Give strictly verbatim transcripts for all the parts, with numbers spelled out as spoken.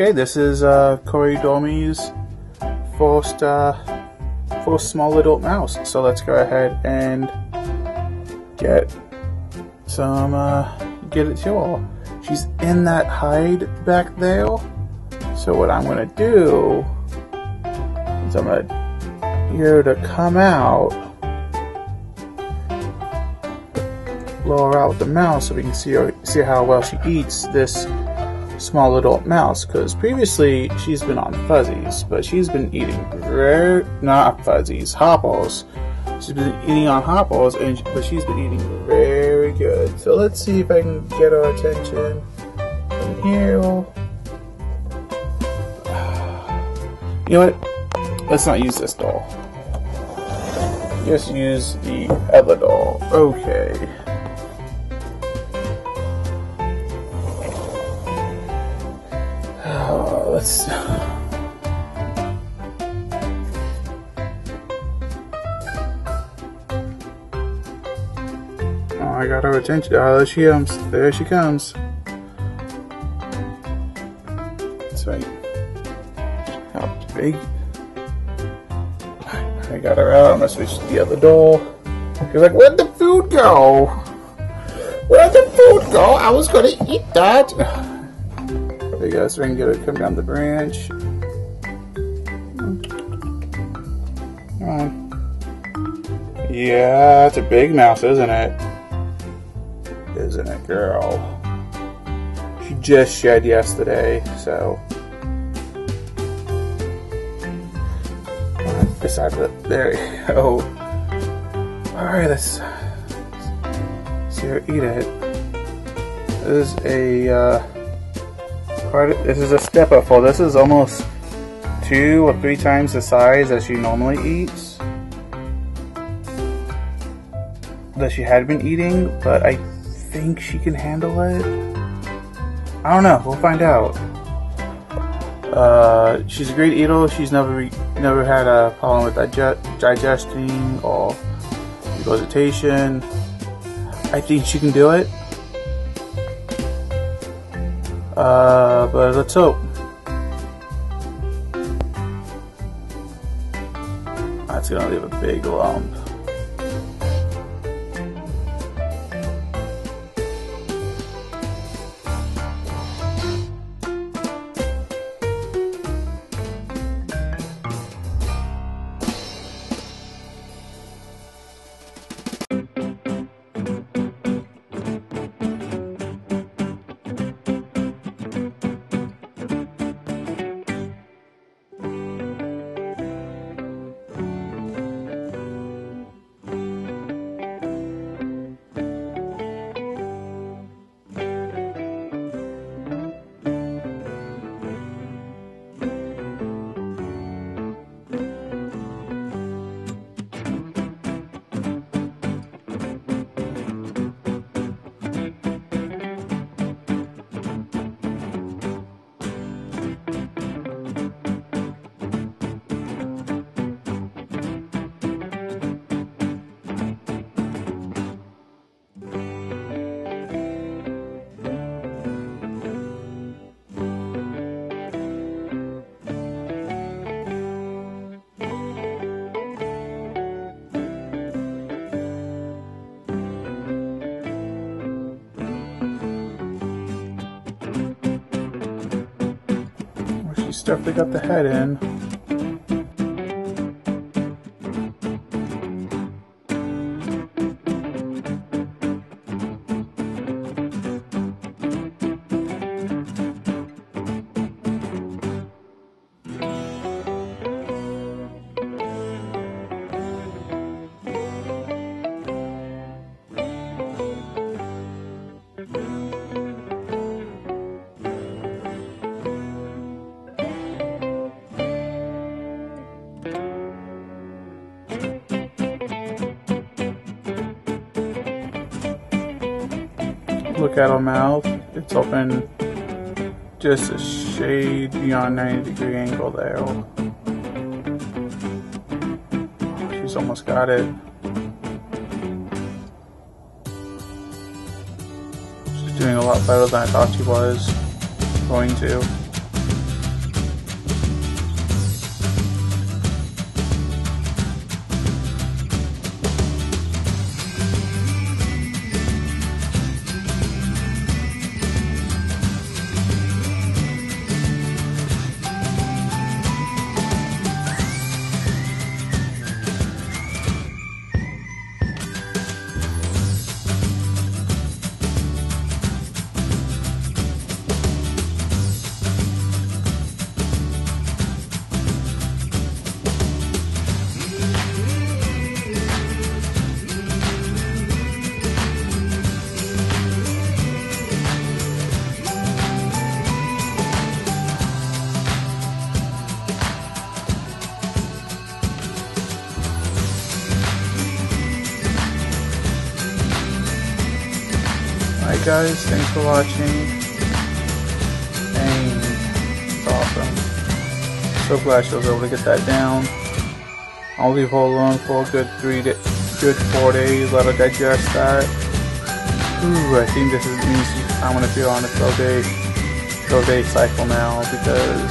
Okay, this is uh, Coridormi's first, uh, first small adult mouse. So let's go ahead and get some, uh, get it to all. She's in that hide back there. So what I'm gonna do is I'm gonna get her to come out, blow her out with the mouse so we can see her, see how well she eats this small adult mouse, because previously she's been on fuzzies, but she's been eating very, not fuzzies, hopples. She's been eating on hopples, and but she's been eating very good. So let's see if I can get her attention from here. You know what? Let's not use this doll. Just use the other doll. Okay. Let's oh, I got her attention. Oh, there she comes. There she comes. Sweet. How big? I got her out. I'm gonna switch to the other door. She's like, where'd the food go? Where'd the food go? I was gonna eat that. There you go, so we can get it come down the branch. Come on. Yeah, it's a big mouse, isn't it? Isn't it, girl? She just shed yesterday, so. Beside the. There you go. Alright, let's see her eat it. This is a. Uh, This is a step up for. This is almost two or three times the size that she normally eats, that she had been eating, but I think she can handle it. I don't know. We'll find out. Uh, she's a great eater. She's never never had a problem with digest digesting or regurgitation. I think she can do it. Uh, but let's hope. That's gonna leave a big lump. Stuff they got the head in. Look at her mouth. It's open just a shade beyond ninety degree angle there. Oh, she's almost got it. She's doing a lot better than I thought she was going to. it, guys. Thanks for watching. Dang, it's awesome. So glad she was able to get that down. I'll leave her alone for a good three, di good four days. Let her digest that. Ooh, I think this is easy. I'm gonna be on a twelve day, twelve day cycle now because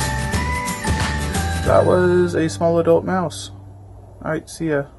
that was a small adult mouse. All right, see ya.